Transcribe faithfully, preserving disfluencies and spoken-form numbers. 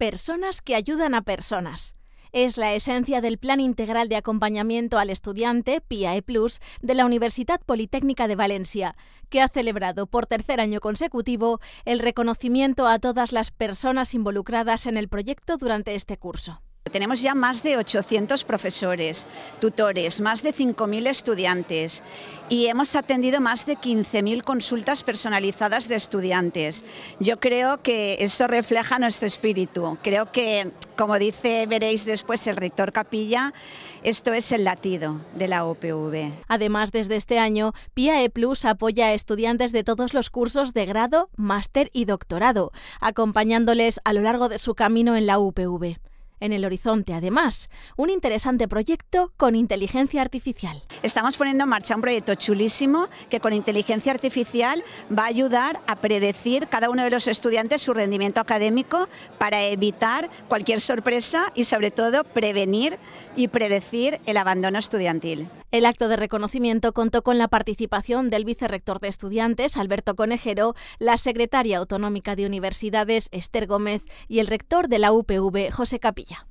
Personas que ayudan a personas. Es la esencia del Plan Integral de Acompañamiento al Estudiante, PIAE Plus, de la Universitat Politècnica de València, que ha celebrado por tercer año consecutivo el reconocimiento a todas las personas involucradas en el proyecto durante este curso. Tenemos ya más de ochocientos profesores, tutores, más de cinco mil estudiantes y hemos atendido más de quince mil consultas personalizadas de estudiantes. Yo creo que eso refleja nuestro espíritu. Creo que, como dice, veréis después el rector Capilla, esto es el latido de la O P V. Además, desde este año, PIAE Plus apoya a estudiantes de todos los cursos de grado, máster y doctorado, acompañándoles a lo largo de su camino en la U P V. En el horizonte, además, un interesante proyecto con inteligencia artificial. Estamos poniendo en marcha un proyecto chulísimo que con inteligencia artificial va a ayudar a predecir cada uno de los estudiantes su rendimiento académico para evitar cualquier sorpresa y, sobre todo, prevenir y predecir el abandono estudiantil. El acto de reconocimiento contó con la participación del vicerrector de Estudiantes, Alberto Conejero, la secretaria autonómica de Universidades, Esther Gómez, y el rector de la U P V, José Capilla.